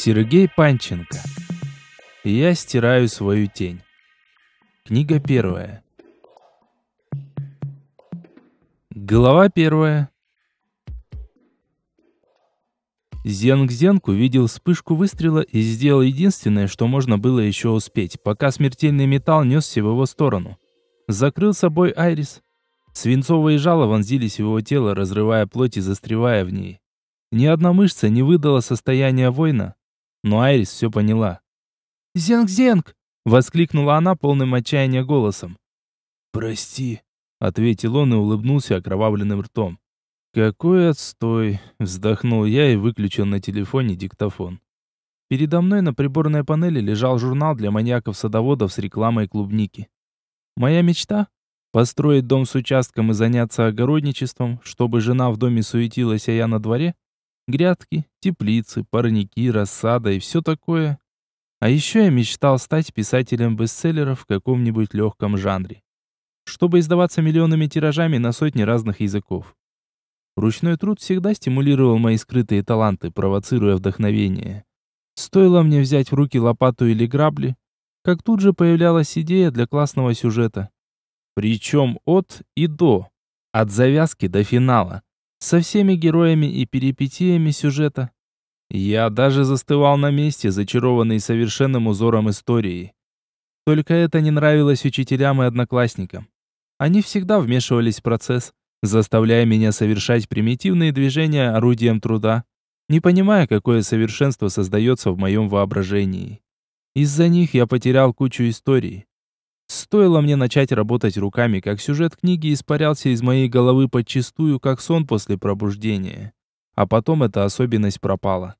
Сергей Панченко. Я стираю свою тень. Книга первая. Глава первая. Зенг-Зенк увидел вспышку выстрела и сделал единственное, что можно было еще успеть, пока смертельный металл несся в его сторону. Закрыл собой Айрис. Свинцовые жало вонзились в его тело, разрывая плоть и застревая в ней. Ни одна мышца не выдала состояние воина, но Айрис все поняла. «Зенг-Зенк!» — воскликнула она полным отчаяния голосом. «Прости», — ответил он и улыбнулся окровавленным ртом. «Какой отстой!» — вздохнул я и выключил на телефоне диктофон. Передо мной на приборной панели лежал журнал для маньяков-садоводов с рекламой клубники. Моя мечта — построить дом с участком и заняться огородничеством, чтобы жена в доме суетилась, а я на дворе. Грядки, теплицы, парники, рассада и все такое. А еще я мечтал стать писателем бестселлеров в каком-нибудь легком жанре, чтобы издаваться миллионными тиражами на сотни разных языков. Ручной труд всегда стимулировал мои скрытые таланты, провоцируя вдохновение. Стоило мне взять в руки лопату или грабли, как тут же появлялась идея для классного сюжета. Причем от и до, от завязки до финала, со всеми героями и перипетиями сюжета. Я даже застывал на месте, зачарованный совершенным узором истории. Только это не нравилось учителям и одноклассникам. Они всегда вмешивались в процесс, заставляя меня совершать примитивные движения орудием труда, не понимая, какое совершенство создается в моем воображении. Из-за них я потерял кучу историй. Стоило мне начать работать руками, как сюжет книги испарялся из моей головы подчистую, как сон после пробуждения. А потом эта особенность пропала.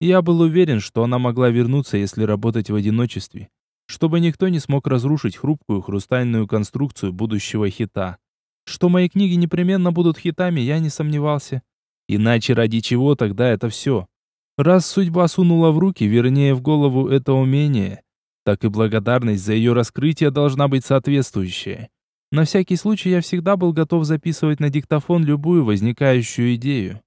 Я был уверен, что она могла вернуться, если работать в одиночестве, чтобы никто не смог разрушить хрупкую хрустальную конструкцию будущего хита. Что мои книги непременно будут хитами, я не сомневался. Иначе ради чего тогда это все? Раз судьба сунула в руки, вернее в голову, это умение, так и благодарность за ее раскрытие должна быть соответствующая. На всякий случай я всегда был готов записывать на диктофон любую возникающую идею.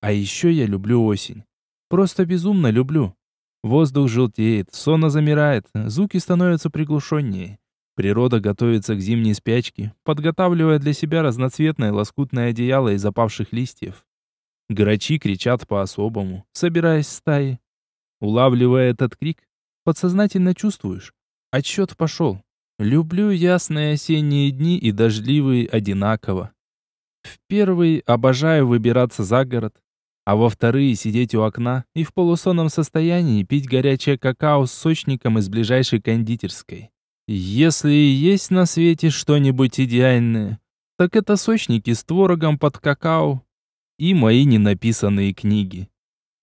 А еще я люблю осень. Просто безумно люблю. Воздух желтеет, сонно замирает, звуки становятся приглушеннее. Природа готовится к зимней спячке, подготавливая для себя разноцветное лоскутное одеяло из опавших листьев. Грачи кричат по-особому, собираясь в стаи. Улавливая этот крик, подсознательно чувствуешь. Отсчет пошел. Люблю ясные осенние дни и дождливые одинаково. В первые обожаю выбираться за город, а во вторые сидеть у окна и в полусонном состоянии пить горячее какао с сочником из ближайшей кондитерской. Если и есть на свете что-нибудь идеальное, так это сочники с творогом под какао и мои ненаписанные книги.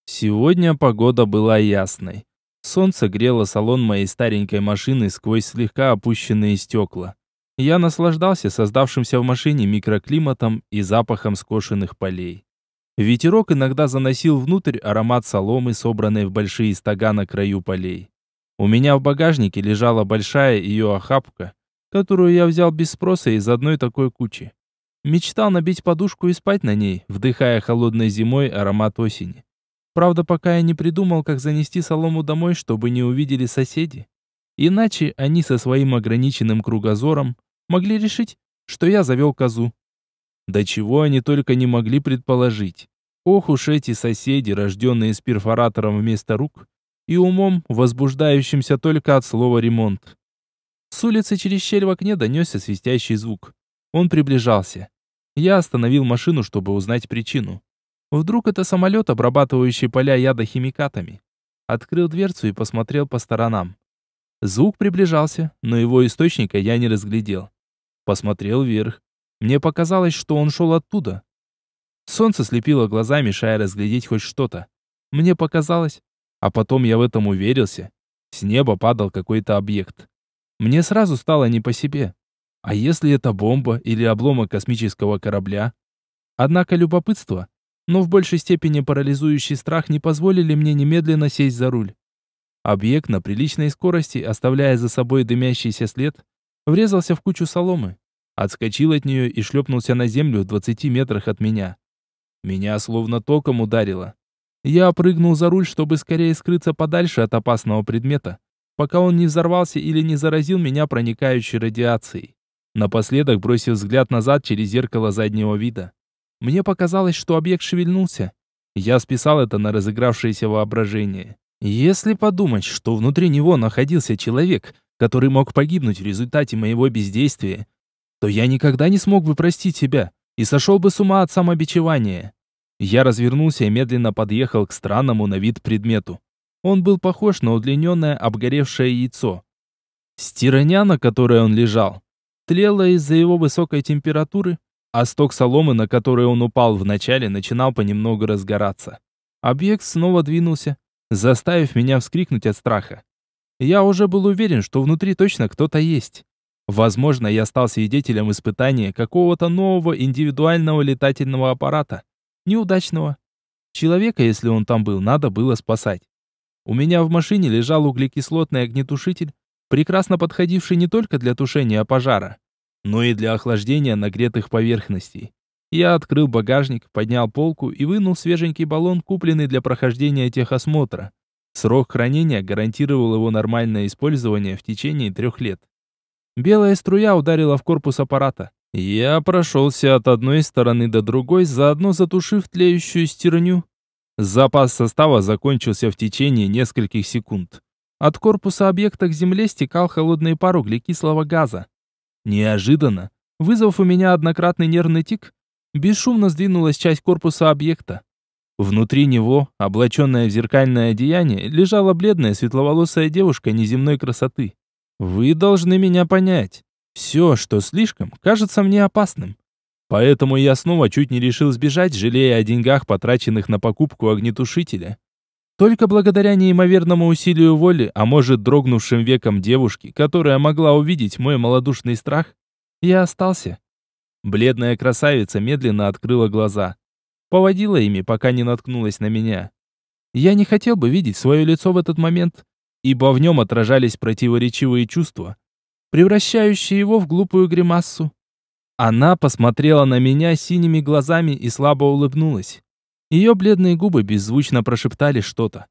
Сегодня погода была ясной. Солнце грело салон моей старенькой машины сквозь слегка опущенные стекла. Я наслаждался создавшимся в машине микроклиматом и запахом скошенных полей. Ветерок иногда заносил внутрь аромат соломы, собранной в большие стога на краю полей. У меня в багажнике лежала большая ее охапка, которую я взял без спроса из одной такой кучи. Мечтал набить подушку и спать на ней, вдыхая холодной зимой аромат осени. Правда, пока я не придумал, как занести солому домой, чтобы не увидели соседи. Иначе они со своим ограниченным кругозором могли решить, что я завел козу. До чего они только не могли предположить. Ох уж эти соседи, рожденные с перфоратором вместо рук, и умом, возбуждающимся только от слова «ремонт». С улицы через щель в окне донесся свистящий звук. Он приближался. Я остановил машину, чтобы узнать причину. Вдруг это самолет, обрабатывающий поля ядохимикатами. Открыл дверцу и посмотрел по сторонам. Звук приближался, но его источника я не разглядел. Посмотрел вверх. Мне показалось, что он шел оттуда. Солнце слепило глаза, мешая разглядеть хоть что-то. Мне показалось. А потом я в этом уверился. С неба падал какой-то объект. Мне сразу стало не по себе. А если это бомба или обломок космического корабля? Однако любопытство, но в большей степени парализующий страх не позволили мне немедленно сесть за руль. Объект на приличной скорости, оставляя за собой дымящийся след, врезался в кучу соломы, отскочил от нее и шлепнулся на землю в 20 метрах от меня. Меня словно током ударило. Я прыгнул за руль, чтобы скорее скрыться подальше от опасного предмета, пока он не взорвался или не заразил меня проникающей радиацией. Напоследок бросив взгляд назад через зеркало заднего вида. Мне показалось, что объект шевельнулся. Я списал это на разыгравшееся воображение. Если подумать, что внутри него находился человек, который мог погибнуть в результате моего бездействия, то я никогда не смог бы простить себя и сошел бы с ума от самобичевания. Я развернулся и медленно подъехал к странному на вид предмету. Он был похож на удлиненное обгоревшее яйцо. Стерня, на которой он лежал, тлела из-за его высокой температуры, а сток соломы, на который он упал вначале, начинал понемногу разгораться. Объект снова двинулся, заставив меня вскрикнуть от страха. Я уже был уверен, что внутри точно кто-то есть. Возможно, я стал свидетелем испытания какого-то нового индивидуального летательного аппарата. Неудачного. Человека, если он там был, надо было спасать. У меня в машине лежал углекислотный огнетушитель, прекрасно подходивший не только для тушения пожара, но и для охлаждения нагретых поверхностей. Я открыл багажник, поднял полку и вынул свеженький баллон, купленный для прохождения техосмотра. Срок хранения гарантировал его нормальное использование в течение 3 лет. Белая струя ударила в корпус аппарата. Я прошелся от одной стороны до другой, заодно затушив тлеющую стерню. Запас состава закончился в течение нескольких секунд. От корпуса объекта к земле стекал холодный пар углекислого газа. Неожиданно, вызвав у меня однократный нервный тик, бесшумно сдвинулась часть корпуса объекта. Внутри него, облаченная в зеркальное одеяние, лежала бледная светловолосая девушка неземной красоты. «Вы должны меня понять. Все, что слишком, кажется мне опасным. Поэтому я снова чуть не решил сбежать, жалея о деньгах, потраченных на покупку огнетушителя. Только благодаря неимоверному усилию воли, а может, дрогнувшим векам девушки, которая могла увидеть мой малодушный страх, я остался». Бледная красавица медленно открыла глаза. Поводила ими, пока не наткнулась на меня. Я не хотел бы видеть свое лицо в этот момент, ибо в нем отражались противоречивые чувства, превращающие его в глупую гримассу. Она посмотрела на меня синими глазами и слабо улыбнулась. Ее бледные губы беззвучно прошептали что-то.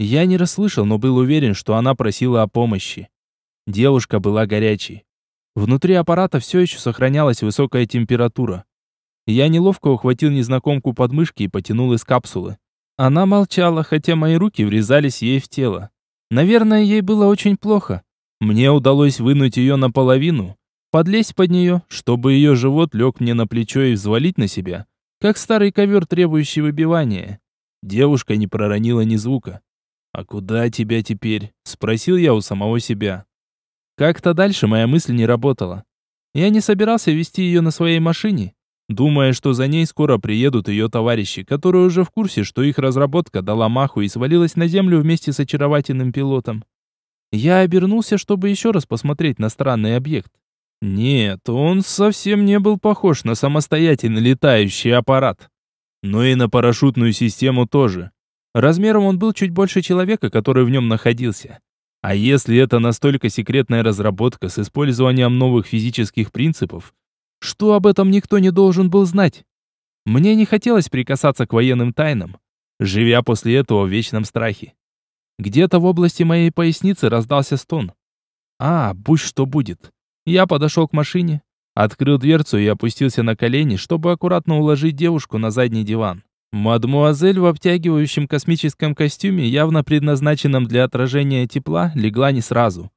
Я не расслышал, но был уверен, что она просила о помощи. Девушка была горячей. Внутри аппарата все еще сохранялась высокая температура. Я неловко ухватил незнакомку под мышки и потянул из капсулы. Она молчала, хотя мои руки врезались ей в тело. Наверное, ей было очень плохо. Мне удалось вынуть ее наполовину, подлезть под нее, чтобы ее живот лег мне на плечо и взвалить на себя, как старый ковер, требующий выбивания. Девушка не проронила ни звука. «А куда тебя теперь?» – спросил я у самого себя. Как-то дальше моя мысль не работала. Я не собирался везти ее на своей машине, думая, что за ней скоро приедут ее товарищи, которые уже в курсе, что их разработка дала маху и свалилась на землю вместе с очаровательным пилотом. Я обернулся, чтобы еще раз посмотреть на странный объект. Нет, он совсем не был похож на самостоятельно летающий аппарат. Но и на парашютную систему тоже. Размером он был чуть больше человека, который в нем находился. А если это настолько секретная разработка с использованием новых физических принципов, что об этом никто не должен был знать? Мне не хотелось прикасаться к военным тайнам, живя после этого в вечном страхе. Где-то в области моей поясницы раздался стон. А, будь что будет. Я подошел к машине, открыл дверцу и опустился на колени, чтобы аккуратно уложить девушку на задний диван. Мадмуазель в обтягивающем космическом костюме, явно предназначенном для отражения тепла, легла не сразу.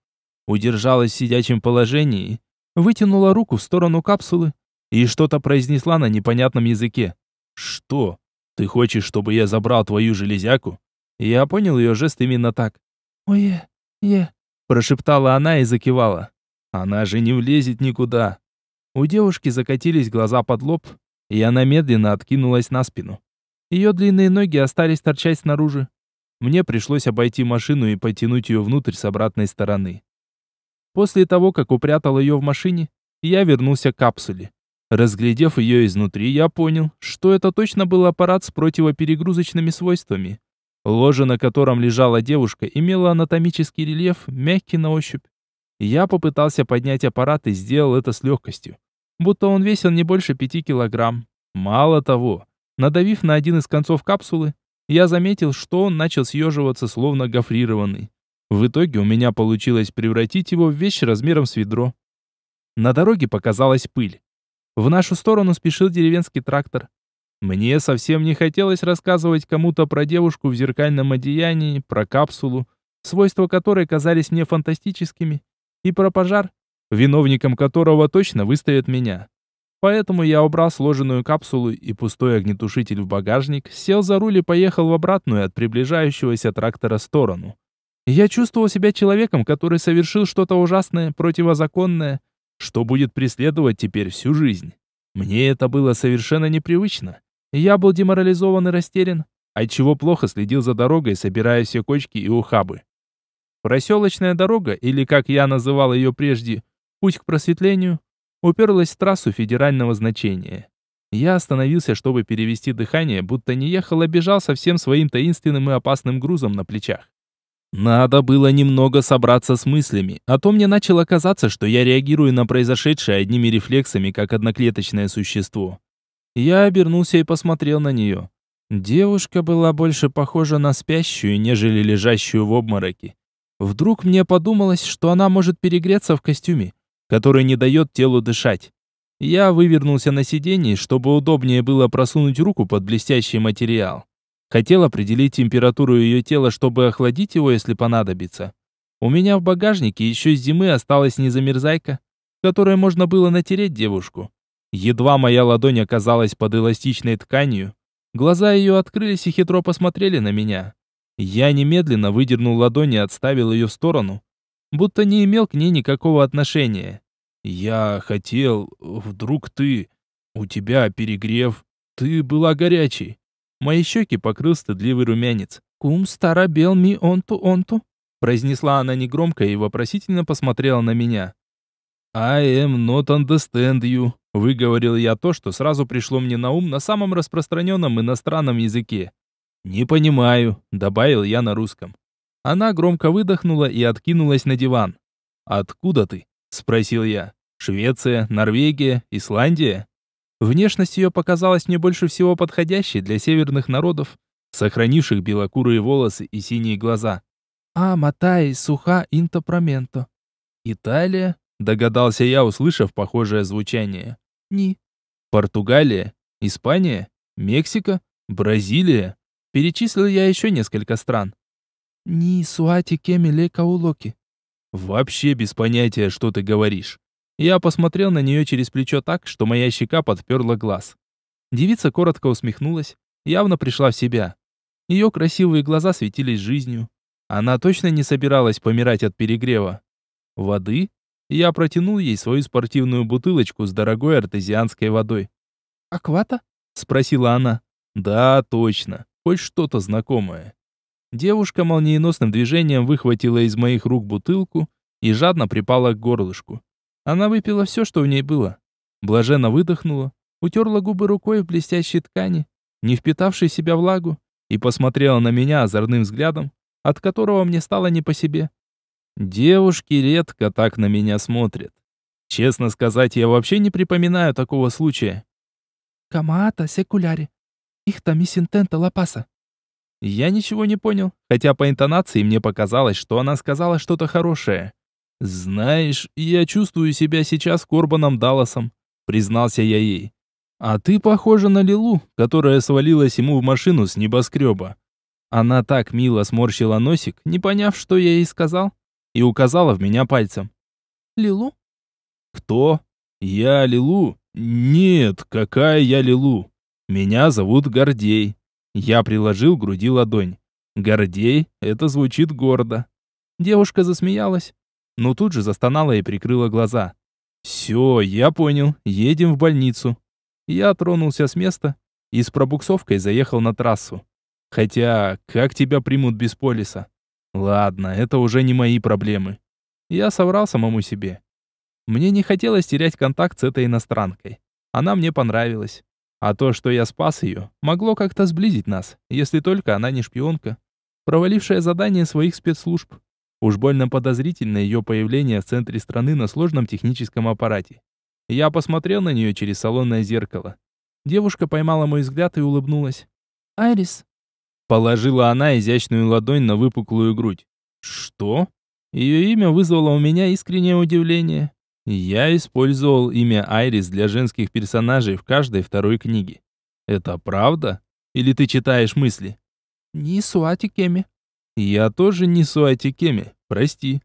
Удержалась в сидячем положении, вытянула руку в сторону капсулы и что-то произнесла на непонятном языке. «Что? Ты хочешь, чтобы я забрал твою железяку?» Я понял ее жест именно так. «Ой-е-е», прошептала она и закивала. «Она же не влезет никуда». У девушки закатились глаза под лоб, и она медленно откинулась на спину. Ее длинные ноги остались торчать снаружи. Мне пришлось обойти машину и потянуть ее внутрь с обратной стороны. После того, как упрятал ее в машине, я вернулся к капсуле. Разглядев ее изнутри, я понял, что это точно был аппарат с противоперегрузочными свойствами. Ложе, на котором лежала девушка, имела анатомический рельеф, мягкий на ощупь. Я попытался поднять аппарат и сделал это с легкостью. Будто он весил не больше 5 килограмм. Мало того, надавив на один из концов капсулы, я заметил, что он начал съеживаться, словно гофрированный. В итоге у меня получилось превратить его в вещь размером с ведро. На дороге показалась пыль. В нашу сторону спешил деревенский трактор. Мне совсем не хотелось рассказывать кому-то про девушку в зеркальном одеянии, про капсулу, свойства которой казались мне фантастическими, и про пожар, виновником которого точно выставят меня. Поэтому я убрал сложенную капсулу и пустой огнетушитель в багажник, сел за руль и поехал в обратную от приближающегося трактора сторону. Я чувствовал себя человеком, который совершил что-то ужасное, противозаконное, что будет преследовать теперь всю жизнь. Мне это было совершенно непривычно. Я был деморализован и растерян, отчего плохо следил за дорогой, собирая все кочки и ухабы. Проселочная дорога, или как я называл ее прежде, путь к просветлению, уперлась в трассу федерального значения. Я остановился, чтобы перевести дыхание, будто не ехал, а бежал со всем своим таинственным и опасным грузом на плечах. Надо было немного собраться с мыслями, а то мне начало казаться, что я реагирую на произошедшее одними рефлексами, как одноклеточное существо. Я обернулся и посмотрел на нее. Девушка была больше похожа на спящую, нежели лежащую в обмороке. Вдруг мне подумалось, что она может перегреться в костюме, который не дает телу дышать. Я вывернулся на сиденье, чтобы удобнее было просунуть руку под блестящий материал. Хотел определить температуру ее тела, чтобы охладить его, если понадобится. У меня в багажнике еще с зимы осталась незамерзайка, которой можно было натереть девушку. Едва моя ладонь оказалась под эластичной тканью, глаза ее открылись и хитро посмотрели на меня. Я немедленно выдернул ладонь и отставил ее в сторону, будто не имел к ней никакого отношения. «Я хотел... Вдруг ты... У тебя перегрев... Ты была горячей». Мои щеки покрыл стыдливый румянец. «Кум старабел ми онту-онту», произнесла она негромко и вопросительно посмотрела на меня. «I am not understand you», выговорил я то, что сразу пришло мне на ум на самом распространенном иностранном языке. «Не понимаю», добавил я на русском. Она громко выдохнула и откинулась на диван. «Откуда ты?» спросил я. «Швеция, Норвегия, Исландия?» Внешность ее показалась мне больше всего подходящей для северных народов, сохранивших белокурые волосы и синие глаза. «А, Матай, суха интопраменто». «Италия?» – догадался я, услышав похожее звучание. «Ни». «Португалия? Испания? Мексика? Бразилия?» Перечислил я еще несколько стран. «Ни суати кемиле каулоки». «Вообще без понятия, что ты говоришь». Я посмотрел на нее через плечо так, что моя щека подперла глаз. Девица коротко усмехнулась, явно пришла в себя. Ее красивые глаза светились жизнью. Она точно не собиралась помирать от перегрева. «Воды?» Я протянул ей свою спортивную бутылочку с дорогой артезианской водой. «Аквата?» спросила она. «Да, точно. Хоть что-то знакомое». Девушка молниеносным движением выхватила из моих рук бутылку и жадно припала к горлышку. Она выпила все, что в ней было. Блаженно выдохнула, утерла губы рукой в блестящей ткани, не впитавшей в себя влагу, и посмотрела на меня озорным взглядом, от которого мне стало не по себе. Девушки редко так на меня смотрят. Честно сказать, я вообще не припоминаю такого случая. «Камаата секуляри. Ихта мисинтента лапаса». Я ничего не понял, хотя по интонации мне показалось, что она сказала что-то хорошее. «Знаешь, я чувствую себя сейчас Корбаном Далласом», признался я ей. «А ты похожа на Лилу, которая свалилась ему в машину с небоскреба». Она так мило сморщила носик, не поняв, что я ей сказал, и указала в меня пальцем. «Лилу?» «Кто? Я Лилу? Нет, какая я Лилу? Меня зовут Гордей». Я приложил к груди ладонь. «Гордей» — это звучит гордо. Девушка засмеялась, но тут же застонала и прикрыла глаза. «Все, я понял, едем в больницу». Я тронулся с места и с пробуксовкой заехал на трассу. Хотя, как тебя примут без полиса? Ладно, это уже не мои проблемы. Я соврал самому себе. Мне не хотелось терять контакт с этой иностранкой. Она мне понравилась. А то, что я спас ее, могло как-то сблизить нас, если только она не шпионка, провалившая задание своих спецслужб. Уж больно подозрительно ее появление в центре страны на сложном техническом аппарате. Я посмотрел на нее через салонное зеркало. Девушка поймала мой взгляд и улыбнулась. «Айрис». Положила она изящную ладонь на выпуклую грудь. «Что?» Ее имя вызвало у меня искреннее удивление. Я использовал имя Айрис для женских персонажей в каждой второй книге. «Это правда? Или ты читаешь мысли?» «Не суатикеми». «Я тоже не суатикеми, прости».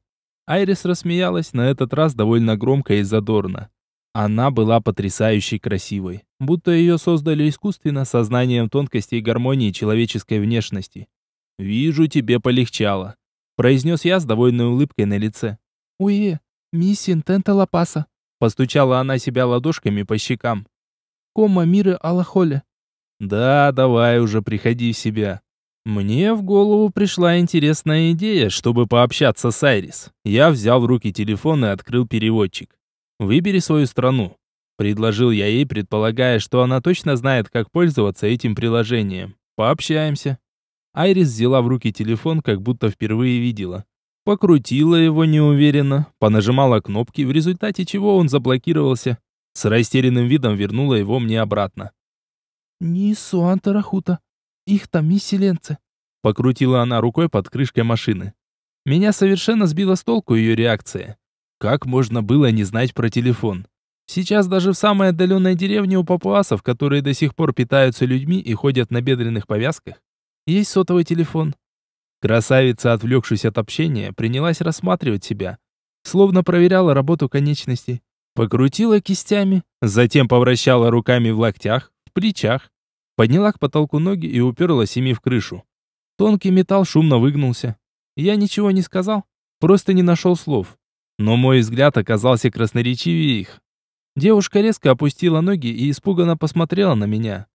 Айрис рассмеялась на этот раз довольно громко и задорно. Она была потрясающе красивой, будто ее создали искусственно сознанием тонкостей гармонии человеческой внешности. «Вижу, тебе полегчало», — произнес я с довольной улыбкой на лице. «Уе, мисс интента лапаса», — постучала она себя ладошками по щекам. «Кома миры алахоля». «Да, давай уже, приходи в себя». Мне в голову пришла интересная идея, чтобы пообщаться с Айрис. Я взял в руки телефон и открыл переводчик. «Выбери свою страну», — предложил я ей, предполагая, что она точно знает, как пользоваться этим приложением. «Пообщаемся». Айрис взяла в руки телефон, как будто впервые видела. Покрутила его неуверенно, понажимала кнопки, в результате чего он заблокировался. С растерянным видом вернула его мне обратно. «Ни суанта рахута, их тами селенце», — покрутила она рукой под крышкой машины. Меня совершенно сбила с толку ее реакция. Как можно было не знать про телефон? Сейчас даже в самой отдаленной деревне у папуасов, которые до сих пор питаются людьми и ходят на бедренных повязках, есть сотовый телефон. Красавица, отвлекшись от общения, принялась рассматривать себя, словно проверяла работу конечностей. Покрутила кистями, затем повращала руками в локтях, в плечах, подняла к потолку ноги и уперлась ими в крышу. Тонкий металл шумно выгнулся. Я ничего не сказал, просто не нашел слов. Но мой взгляд оказался красноречивее их. Девушка резко опустила ноги и испуганно посмотрела на меня.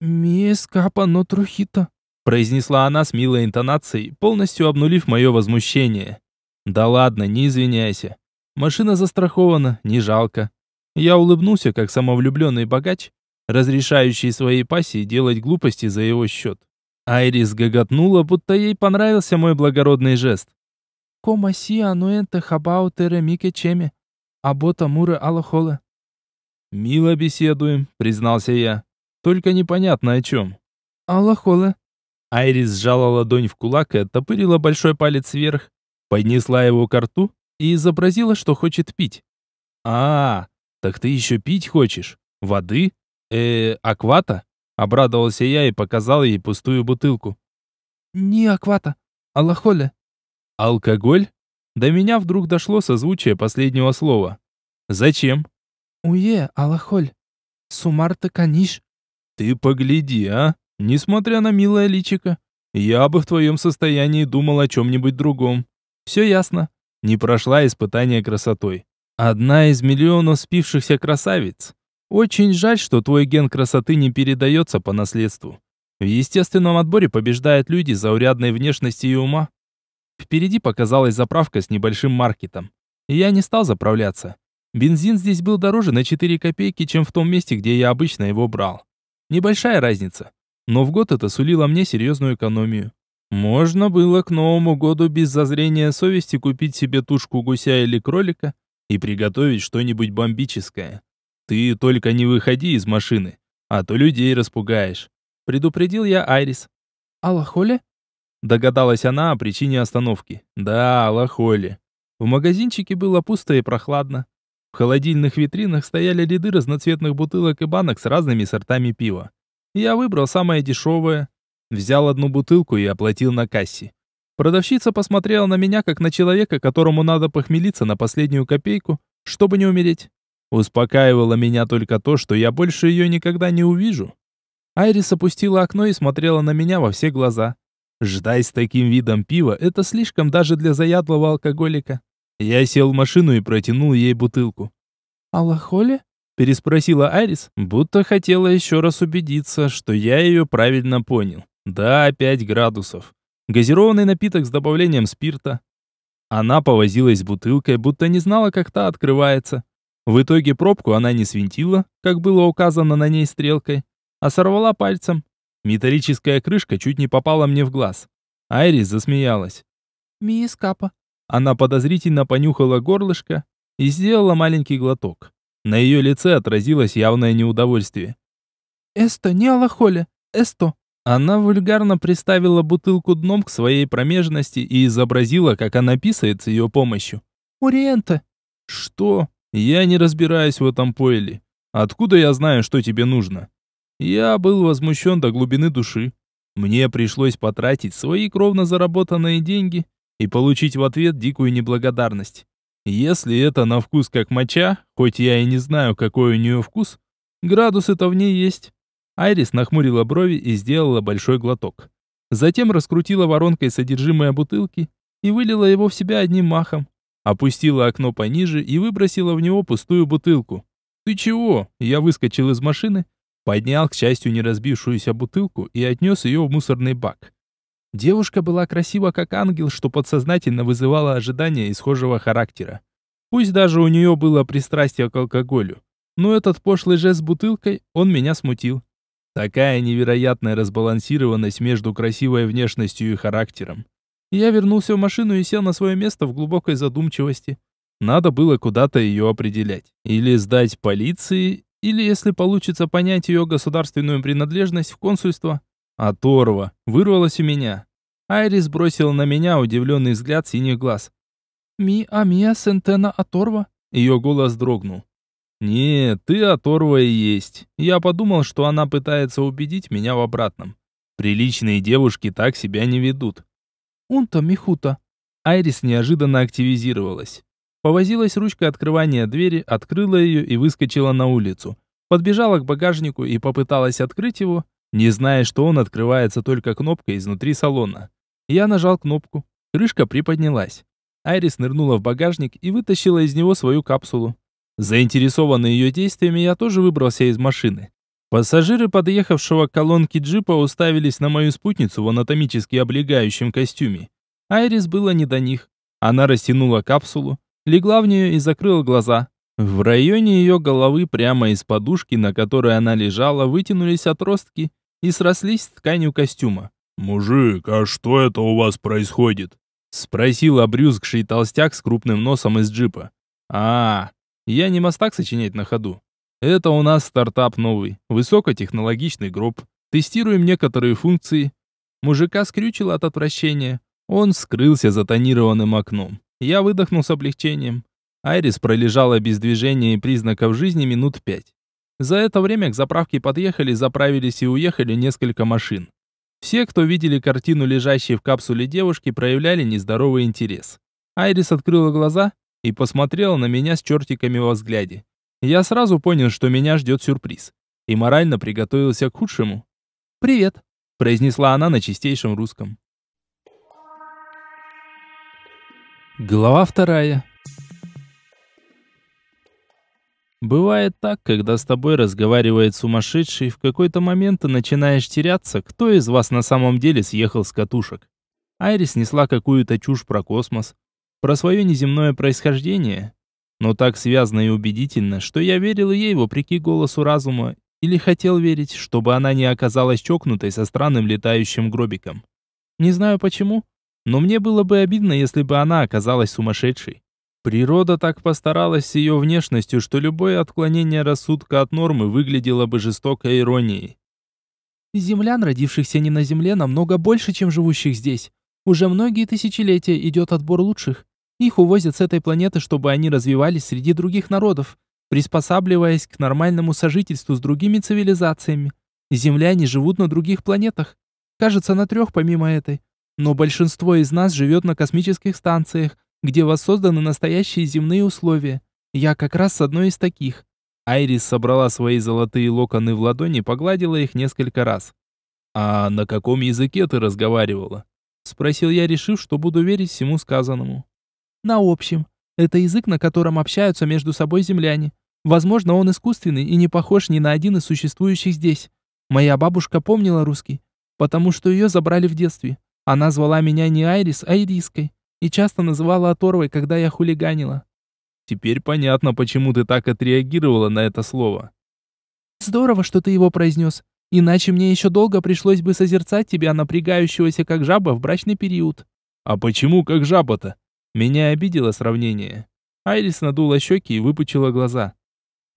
«Мисс Капано Трухита», — произнесла она с милой интонацией, полностью обнулив мое возмущение. «Да ладно, не извиняйся. Машина застрахована, не жалко». Я улыбнулся, как самовлюбленный богач, разрешающий своей пассии делать глупости за его счет. Айрис гоготнула, будто ей понравился мой благородный жест. «Кома си ануэнте хабау тере мике чеме, абота муре алахоле». «Мило беседуем», — признался я. «Только непонятно о чем». «Алахоле». Айрис сжала ладонь в кулак и оттопырила большой палец вверх, поднесла его ко рту и изобразила, что хочет пить. «А, так ты еще пить хочешь? Воды? Аквата?» Обрадовался я и показал ей пустую бутылку. «Не аквата, алахоле». «Алкоголь?» До меня вдруг дошло созвучие последнего слова. «Зачем?» «Уе, алахоль. Сумарта каниш». «Ты погляди, а! Несмотря на милое личико, я бы в твоем состоянии думал о чем-нибудь другом». Все ясно. Не прошла испытание красотой. Одна из миллионов спившихся красавиц. Очень жаль, что твой ген красоты не передается по наследству. В естественном отборе побеждают люди заурядной внешности и ума. Впереди показалась заправка с небольшим маркетом. Я не стал заправляться. Бензин здесь был дороже на 4 копейки, чем в том месте, где я обычно его брал. Небольшая разница. Но в год это сулило мне серьезную экономию. Можно было к Новому году без зазрения совести купить себе тушку гуся или кролика и приготовить что-нибудь бомбическое. «Ты только не выходи из машины, а то людей распугаешь», — предупредил я Айрис. «Алахоле?» Догадалась она о причине остановки. «Да, алахоли». В магазинчике было пусто и прохладно. В холодильных витринах стояли ряды разноцветных бутылок и банок с разными сортами пива. Я выбрал самое дешевое, взял одну бутылку и оплатил на кассе. Продавщица посмотрела на меня, как на человека, которому надо похмелиться на последнюю копейку, чтобы не умереть. Успокаивало меня только то, что я больше ее никогда не увижу. Айрис опустила окно и смотрела на меня во все глаза. Ждать с таким видом пива – это слишком даже для заядлого алкоголика. Я сел в машину и протянул ей бутылку. «Алахоле?» – переспросила Айрис, будто хотела еще раз убедиться, что я ее правильно понял. Да, 5 градусов. Газированный напиток с добавлением спирта. Она повозилась с бутылкой, будто не знала, как та открывается. В итоге пробку она не свинтила, как было указано на ней стрелкой, а сорвала пальцем. Металлическая крышка чуть не попала мне в глаз. Айрис засмеялась. «Мисс Капа». Она подозрительно понюхала горлышко и сделала маленький глоток. На ее лице отразилось явное неудовольствие. «Эсто не алахоле, эсто. Она вульгарно приставила бутылку дном к своей промежности и изобразила, как она писает с ее помощью. «Ориента!» «Что? Я не разбираюсь в этом пойле. Откуда я знаю, что тебе нужно?» Я был возмущен до глубины души. Мне пришлось потратить свои кровно заработанные деньги и получить в ответ дикую неблагодарность. Если это на вкус как моча, хоть я и не знаю, какой у нее вкус, градусы-то в ней есть. Айрис нахмурила брови и сделала большой глоток. Затем раскрутила воронкой содержимое бутылки и вылила его в себя одним махом. Опустила окно пониже и выбросила в него пустую бутылку. «Ты чего?» Я выскочил из машины, поднял, к счастью, не разбившуюся бутылку и отнес ее в мусорный бак. Девушка была красива как ангел, что подсознательно вызывало ожидания схожего характера. Пусть даже у нее было пристрастие к алкоголю, но этот пошлый жест с бутылкой, он меня смутил. Такая невероятная разбалансированность между красивой внешностью и характером. Я вернулся в машину и сел на свое место в глубокой задумчивости. Надо было куда-то ее определять. Или сдать полиции, или, если получится, понять ее государственную принадлежность, в консульство. Оторва вырвалась у меня. Айрис бросила на меня удивленный взгляд синих глаз. «Ми амия сентена оторва?» Ее голос дрогнул. «Не, ты оторва и есть». Я подумал, что она пытается убедить меня в обратном. Приличные девушки так себя не ведут. «Унта михута». Айрис неожиданно активизировалась. Повозилась ручкой открывания двери, открыла ее и выскочила на улицу. Подбежала к багажнику и попыталась открыть его, не зная, что он открывается только кнопкой изнутри салона. Я нажал кнопку. Крышка приподнялась. Айрис нырнула в багажник и вытащила из него свою капсулу. Заинтересованный ее действиями, я тоже выбрался из машины. Пассажиры подъехавшего к колонке джипа уставились на мою спутницу в анатомически облегающем костюме. Айрис было не до них. Она растянула капсулу, легла в нее и закрыла глаза. В районе ее головы прямо из подушки, на которой она лежала, вытянулись отростки и срослись с тканью костюма. «Мужик, а что это у вас происходит?» — спросил обрюзгший толстяк с крупным носом из джипа. Я не мастак сочинять на ходу. Это у нас стартап новый, высокотехнологичный гроб. Тестируем некоторые функции». Мужика скрючило от отвращения. Он скрылся за тонированным окном. Я выдохнул с облегчением. Айрис пролежала без движения и признаков жизни минут 5. За это время к заправке подъехали, заправились и уехали несколько машин. Все, кто видели картину лежащей в капсуле девушки, проявляли нездоровый интерес. Айрис открыла глаза и посмотрела на меня с чертиками во взгляде. Я сразу понял, что меня ждет сюрприз, и морально приготовился к худшему. «Привет», — произнесла она на чистейшем русском. Глава 2. Бывает так, когда с тобой разговаривает сумасшедший, в какой-то момент ты начинаешь теряться, кто из вас на самом деле съехал с катушек. Айрис несла какую-то чушь про космос, про свое неземное происхождение, но так связно и убедительно, что я верил ей вопреки голосу разума, или хотел верить, чтобы она не оказалась чокнутой со странным летающим гробиком. Не знаю почему, но мне было бы обидно, если бы она оказалась сумасшедшей. Природа так постаралась с ее внешностью, что любое отклонение рассудка от нормы выглядело бы жестокой иронией. «Землян, родившихся не на Земле, намного больше, чем живущих здесь. Уже многие тысячелетия идет отбор лучших. Их увозят с этой планеты, чтобы они развивались среди других народов, приспосабливаясь к нормальному сожительству с другими цивилизациями. Земляне живут на других планетах. Кажется, на 3 помимо этой. Но большинство из нас живет на космических станциях, где воссозданы настоящие земные условия. Я как раз с одной из таких». Айрис собрала свои золотые локоны в ладони, погладила их несколько раз. «А на каком языке ты разговаривала?» — спросил я, решив, что буду верить всему сказанному. «На общем. Это язык, на котором общаются между собой земляне. Возможно, он искусственный и не похож ни на один из существующих здесь. Моя бабушка помнила русский, потому что ее забрали в детстве. Она звала меня не Айрис, а Ириской, и часто называла оторвой, когда я хулиганила». «Теперь понятно, почему ты так отреагировала на это слово». «Здорово, что ты его произнес. Иначе мне еще долго пришлось бы созерцать тебя, напрягающегося как жаба в брачный период». «А почему как жаба-то?» Меня обидело сравнение. Айрис надула щеки и выпучила глаза.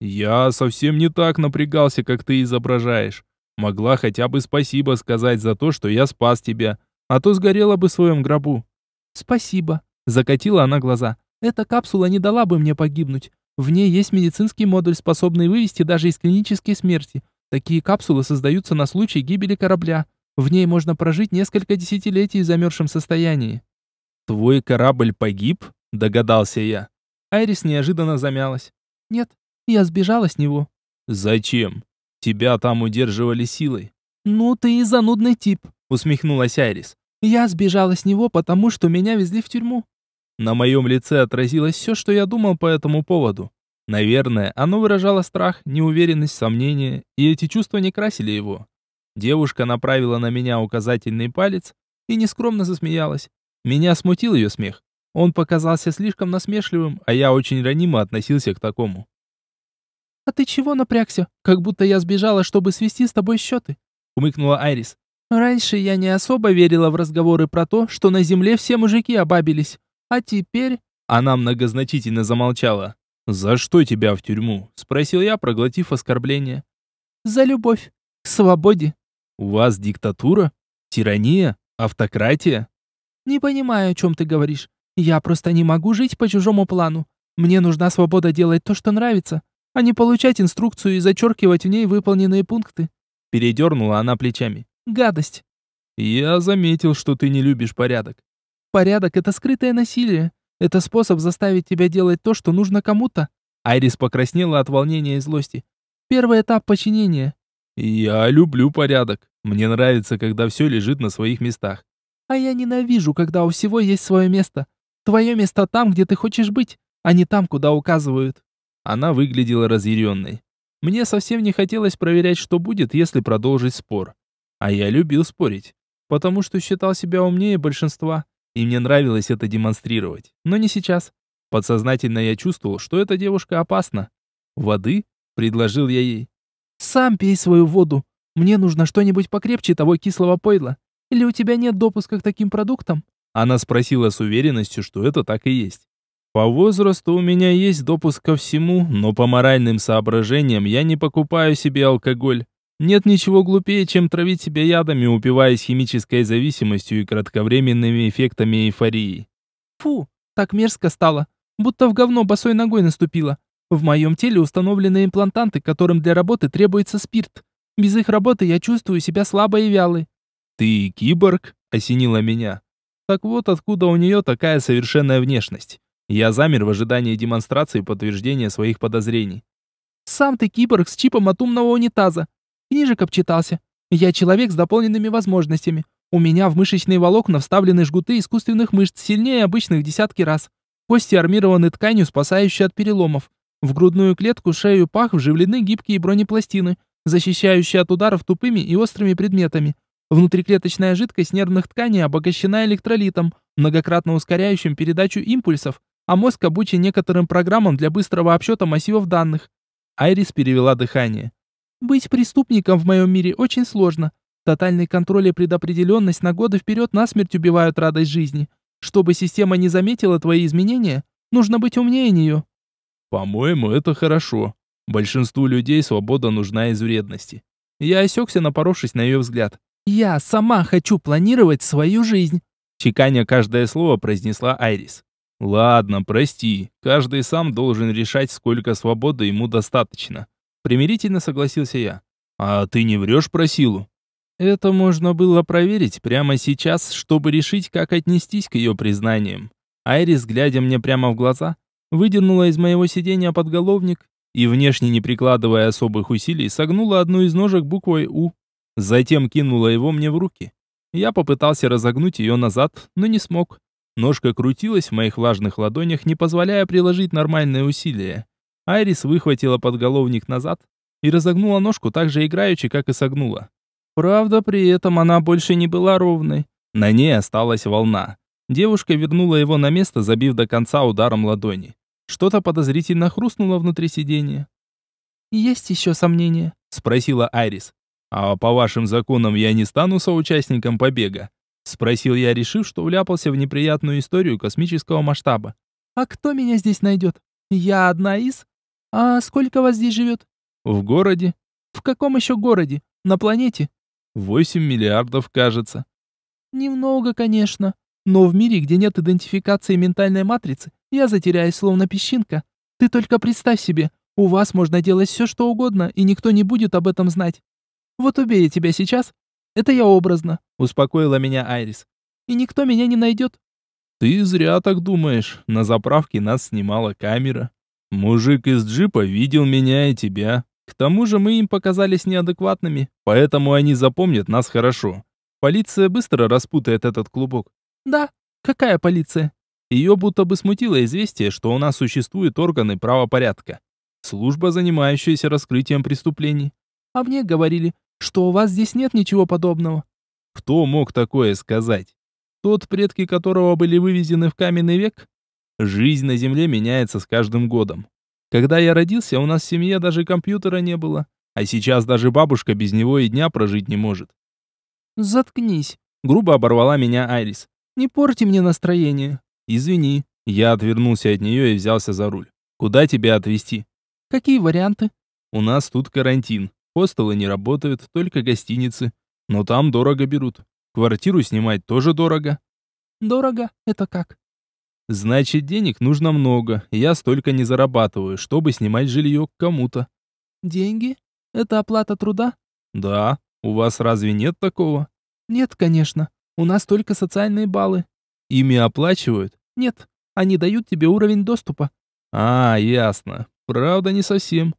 «Я совсем не так напрягался, как ты изображаешь. Могла хотя бы спасибо сказать за то, что я спас тебя, а то сгорела бы в своем гробу». «Спасибо», — закатила она глаза. «Эта капсула не дала бы мне погибнуть. В ней есть медицинский модуль, способный вывести даже из клинической смерти. Такие капсулы создаются на случай гибели корабля. В ней можно прожить несколько десятилетий в замерзшем состоянии». «Твой корабль погиб?» — догадался я. Айрис неожиданно замялась. «Нет, я сбежала с него». «Зачем? Тебя там удерживали силой». «Ну ты и занудный тип», — усмехнулась Айрис. «Я сбежала с него, потому что меня везли в тюрьму». На моем лице отразилось все, что я думал по этому поводу. Наверное, оно выражало страх, неуверенность, сомнение, и эти чувства не красили его. Девушка направила на меня указательный палец и нескромно засмеялась. Меня смутил ее смех. Он показался слишком насмешливым, а я очень ранимо относился к такому. «А ты чего напрягся? Как будто я сбежала, чтобы свести с тобой счеты», — умыкнула Айрис. «Раньше я не особо верила в разговоры про то, что на Земле все мужики обабились. А теперь...» Она многозначительно замолчала. «За что тебя в тюрьму?» — спросил я, проглотив оскорбление. «За любовь. К свободе». «У вас диктатура? Тирания? Автократия?» «Не понимаю, о чем ты говоришь. Я просто не могу жить по чужому плану. Мне нужна свобода делать то, что нравится, а не получать инструкцию и зачеркивать в ней выполненные пункты». Передернула она плечами. «Гадость». «Я заметил, что ты не любишь порядок». «Порядок — это скрытое насилие. Это способ заставить тебя делать то, что нужно кому-то». Айрис покраснела от волнения и злости. «Первый этап подчинения». «Я люблю порядок. Мне нравится, когда все лежит на своих местах». «А я ненавижу, когда у всего есть свое место. Твое место там, где ты хочешь быть, а не там, куда указывают». Она выглядела разъяренной. Мне совсем не хотелось проверять, что будет, если продолжить спор. А я любил спорить, потому что считал себя умнее большинства, и мне нравилось это демонстрировать. Но не сейчас. Подсознательно я чувствовал, что эта девушка опасна. «Воды?» — предложил я ей. «Сам пей свою воду. Мне нужно что-нибудь покрепче того кислого пойла. Или у тебя нет допуска к таким продуктам?» Она спросила с уверенностью, что это так и есть. «По возрасту у меня есть допуск ко всему, но по моральным соображениям я не покупаю себе алкоголь. Нет ничего глупее, чем травить себя ядами, упиваясь химической зависимостью и кратковременными эффектами эйфории». «Фу, так мерзко стало. Будто в говно босой ногой наступила. В моем теле установлены имплантанты, которым для работы требуется спирт. Без их работы я чувствую себя слабой и вялой». «Ты киборг?» — осенила меня. Так вот откуда у нее такая совершенная внешность. Я замер в ожидании демонстрации подтверждения своих подозрений. «Сам ты киборг с чипом от умного унитаза. Книжек обчитался. Я человек с дополненными возможностями. У меня в мышечные волокна вставлены жгуты искусственных мышц сильнее обычных в десятки раз. Кости армированы тканью, спасающей от переломов. В грудную клетку, шею, пах вживлены гибкие бронепластины, защищающие от ударов тупыми и острыми предметами. Внутриклеточная жидкость нервных тканей обогащена электролитом, многократно ускоряющим передачу импульсов, а мозг обучен некоторым программам для быстрого обсчета массивов данных». Айрис перевела дыхание. «Быть преступником в моем мире очень сложно. Тотальный контроль и предопределенность на годы вперед насмерть убивают радость жизни. Чтобы система не заметила твои изменения, нужно быть умнее нее». «По-моему, это хорошо. Большинству людей свобода нужна из вредности». Я осекся, напоровшись на ее взгляд. «Я сама хочу планировать свою жизнь», — чеканя каждое слово, произнесла Айрис. «Ладно, прости. Каждый сам должен решать, сколько свободы ему достаточно». Примирительно согласился я. «А ты не врешь про силу?» Это можно было проверить прямо сейчас, чтобы решить, как отнестись к ее признаниям. Айрис, глядя мне прямо в глаза, выдернула из моего сидения подголовник и, внешне не прикладывая особых усилий, согнула одну из ножек буквой «У». Затем кинула его мне в руки. Я попытался разогнуть ее назад, но не смог. Ножка крутилась в моих влажных ладонях, не позволяя приложить нормальные усилия. Айрис выхватила подголовник назад и разогнула ножку так же играючи, как и согнула. Правда, при этом она больше не была ровной. На ней осталась волна. Девушка вернула его на место, забив до конца ударом ладони. Что-то подозрительно хрустнуло внутри сиденья. «Есть еще сомнения?» — спросила Айрис. «А по вашим законам я не стану соучастником побега?» — спросил я, решив, что вляпался в неприятную историю космического масштаба. «А кто меня здесь найдет? Я одна из? А сколько вас здесь живет?» «В городе». «В каком еще городе? на планете? 8 миллиардов, кажется. Немного, конечно. Но в мире, где нет идентификации ментальной матрицы, я затеряюсь словно песчинка. Ты только представь себе, у вас можно делать все, что угодно, и никто не будет об этом знать. Вот убей я тебя сейчас. Это я образно, успокоила меня Айрис. И никто меня не найдет. Ты зря так думаешь. На заправке нас снимала камера. Мужик из джипа видел меня и тебя. К тому же мы им показались неадекватными, поэтому они запомнят нас хорошо. Полиция быстро распутает этот клубок. Да, какая полиция? Ее будто бы смутило известие, что у нас существуют органы правопорядка. Служба, занимающаяся раскрытием преступлений. А мне говорили, что у вас здесь нет ничего подобного. Кто мог такое сказать? Тот, предки которого были вывезены в каменный век? Жизнь на Земле меняется с каждым годом. Когда я родился, у нас в семье даже компьютера не было. А сейчас даже бабушка без него и дня прожить не может. Заткнись, грубо оборвала меня Айрис. Не порти мне настроение. Извини. Я отвернулся от нее и взялся за руль. Куда тебя отвезти? Какие варианты? У нас тут карантин. Хостелы не работают, только гостиницы. Но там дорого берут. Квартиру снимать тоже дорого. Дорого? Это как? Значит, денег нужно много. Я столько не зарабатываю, чтобы снимать жилье кому-то. Деньги? Это оплата труда? Да. У вас разве нет такого? Нет, конечно. У нас только социальные баллы. Ими оплачивают? Нет. Они дают тебе уровень доступа. А, ясно. Правда, не совсем.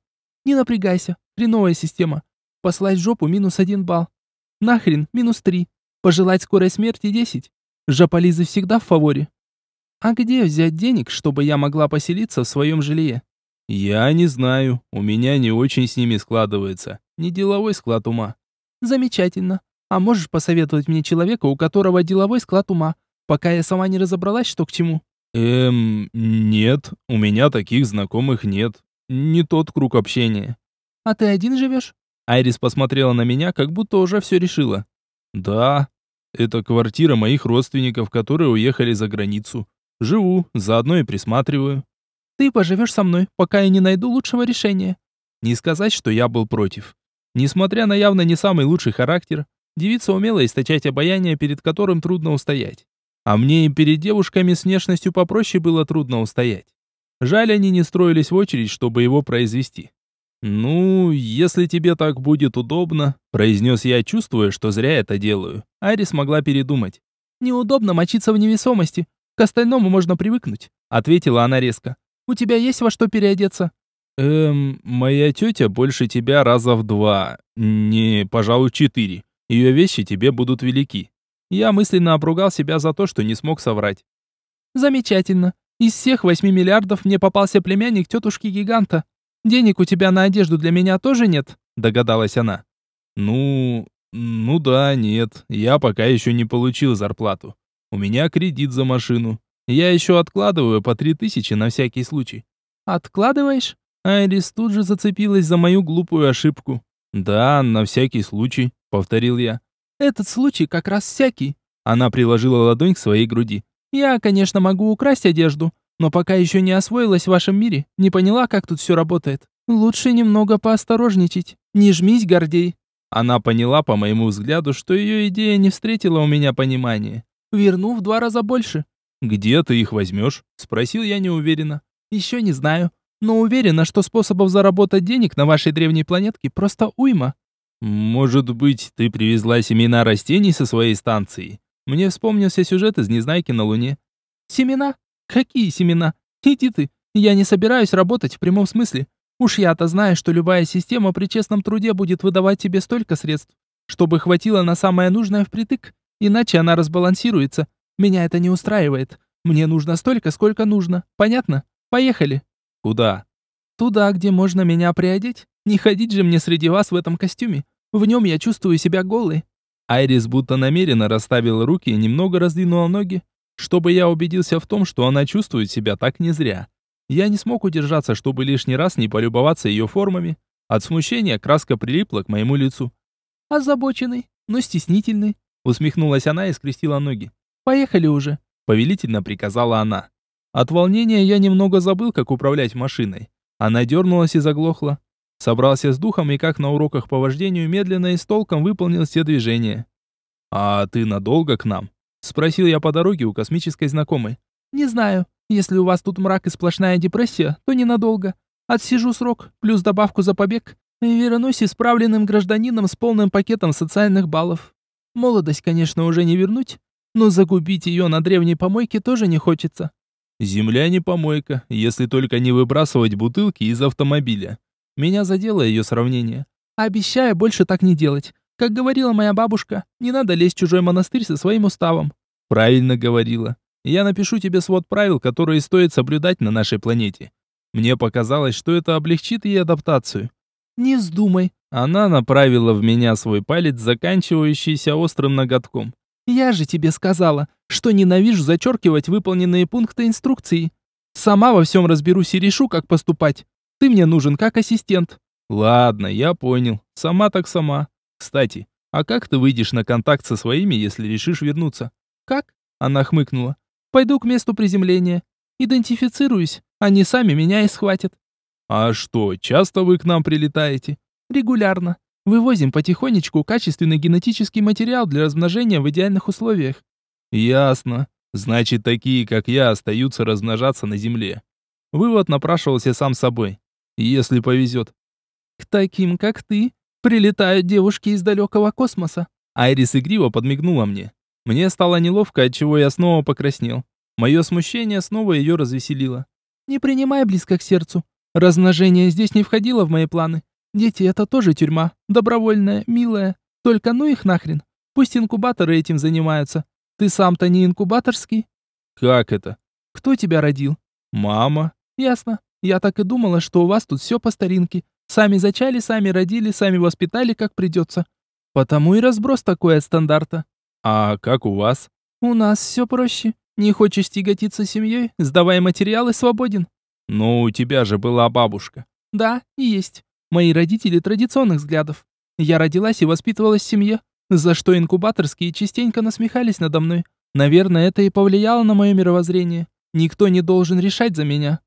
Не напрягайся. Хреновая система. Послать в жопу -1 балл. Нахрен -3. Пожелать скорой смерти 10. Жополизы всегда в фаворе. А где взять денег, чтобы я могла поселиться в своем жилье? Я не знаю. У меня не очень с ними складывается. Не деловой склад ума. Замечательно. А можешь посоветовать мне человека, у которого деловой склад ума, пока я сама не разобралась, что к чему? Нет. У меня таких знакомых нет. Не тот круг общения. А ты один живешь? Айрис посмотрела на меня, как будто уже все решила. Да, это квартира моих родственников, которые уехали за границу. Живу, заодно и присматриваю. Ты поживешь со мной, пока я не найду лучшего решения. Не сказать, что я был против. Несмотря на явно не самый лучший характер, девица умела источать обаяние, перед которым трудно устоять. А мне и перед девушками с внешностью попроще было трудно устоять. Жаль, они не строились в очередь, чтобы его произвести. «Ну, если тебе так будет удобно», — произнес я, чувствуя, что зря это делаю. Айрис могла передумать. «Неудобно мочиться в невесомости. К остальному можно привыкнуть», — ответила она резко. «У тебя есть во что переодеться?» Моя тетя больше тебя раза в 2. Не, пожалуй, 4. Ее вещи тебе будут велики». Я мысленно обругал себя за то, что не смог соврать. «Замечательно. Из всех 8 миллиардов мне попался племянник тетушки-гиганта. Денег у тебя на одежду для меня тоже нет?» – догадалась она. Ну да, нет. Я пока еще не получил зарплату. У меня кредит за машину. Я еще откладываю по 3000 на всякий случай». «Откладываешь?» Айрис тут же зацепилась за мою глупую ошибку. «Да, на всякий случай», — повторил я. «Этот случай как раз всякий». Она приложила ладонь к своей груди. «Я, конечно, могу украсть одежду, но пока еще не освоилась в вашем мире, не поняла, как тут все работает. Лучше немного поосторожничать. Не жмись, Гордей». Она поняла, по моему взгляду, что ее идея не встретила у меня понимания. «Верну в 2 раза больше». «Где ты их возьмешь?» — спросил я неуверенно. «Еще не знаю. Но уверена, что способов заработать денег на вашей древней планетке просто уйма». «Может быть, ты привезла семена растений со своей станции?» Мне вспомнился сюжет из «Незнайки на Луне». «Семена? Какие семена? Иди ты! Я не собираюсь работать в прямом смысле. Уж я-то знаю, что любая система при честном труде будет выдавать тебе столько средств, чтобы хватило на самое нужное впритык, иначе она разбалансируется. Меня это не устраивает. Мне нужно столько, сколько нужно. Понятно? Поехали!» «Куда?» «Туда, где можно меня приодеть. Не ходить же мне среди вас в этом костюме. В нем я чувствую себя голой». Айрис будто намеренно расставила руки и немного раздвинула ноги, чтобы я убедился в том, что она чувствует себя так не зря. Я не смог удержаться, чтобы лишний раз не полюбоваться ее формами. От смущения краска прилипла к моему лицу. «Озабоченный, но стеснительный», — усмехнулась она и скрестила ноги. «Поехали уже», — повелительно приказала она. От волнения я немного забыл, как управлять машиной. Она дернулась и заглохла. Собрался с духом и, как на уроках по вождению, медленно и с толком выполнил все движения. «А ты надолго к нам?» — спросил я по дороге у космической знакомой. «Не знаю. Если у вас тут мрак и сплошная депрессия, то ненадолго. Отсижу срок, плюс добавку за побег, и вернусь исправленным гражданином с полным пакетом социальных баллов. Молодость, конечно, уже не вернуть, но загубить ее на древней помойке тоже не хочется». «Земля не помойка, если только не выбрасывать бутылки из автомобиля». Меня задело ее сравнение. «Обещаю больше так не делать. Как говорила моя бабушка, не надо лезть в чужой монастырь со своим уставом». «Правильно говорила. Я напишу тебе свод правил, которые стоит соблюдать на нашей планете». Мне показалось, что это облегчит ей адаптацию. «Не вздумай». Она направила в меня свой палец, заканчивающийся острым ноготком. «Я же тебе сказала, что ненавижу зачеркивать выполненные пункты инструкции. Сама во всем разберусь и решу, как поступать. Ты мне нужен как ассистент». «Ладно, я понял. Сама так сама. Кстати, а как ты выйдешь на контакт со своими, если решишь вернуться?» «Как?» Она хмыкнула. «Пойду к месту приземления. Идентифицируюсь. Они сами меня и схватят». «А что, часто вы к нам прилетаете?» «Регулярно. Вывозим потихонечку качественный генетический материал для размножения в идеальных условиях». «Ясно. Значит, такие, как я, остаются размножаться на Земле». Вывод напрашивался сам собой. «Если повезет». «К таким, как ты, прилетают девушки из далекого космоса». Айрис игриво подмигнула мне. Мне стало неловко, отчего я снова покраснел. Мое смущение снова ее развеселило. «Не принимай близко к сердцу. Размножение здесь не входило в мои планы. Дети — это тоже тюрьма. Добровольная, милая. Только ну их нахрен. Пусть инкубаторы этим занимаются. Ты сам-то не инкубаторский?» «Как это?» «Кто тебя родил?» «Мама». «Ясно. Я так и думала, что у вас тут все по старинке. Сами зачали, сами родили, сами воспитали, как придется. Потому и разброс такой от стандарта». «А как у вас?» «У нас все проще. Не хочешь тяготиться семьей? Сдавай материалы, свободен». «Но у тебя же была бабушка». «Да, и есть. Мои родители традиционных взглядов. Я родилась и воспитывалась в семье, за что инкубаторские частенько насмехались надо мной. Наверное, это и повлияло на мое мировоззрение. Никто не должен решать за меня».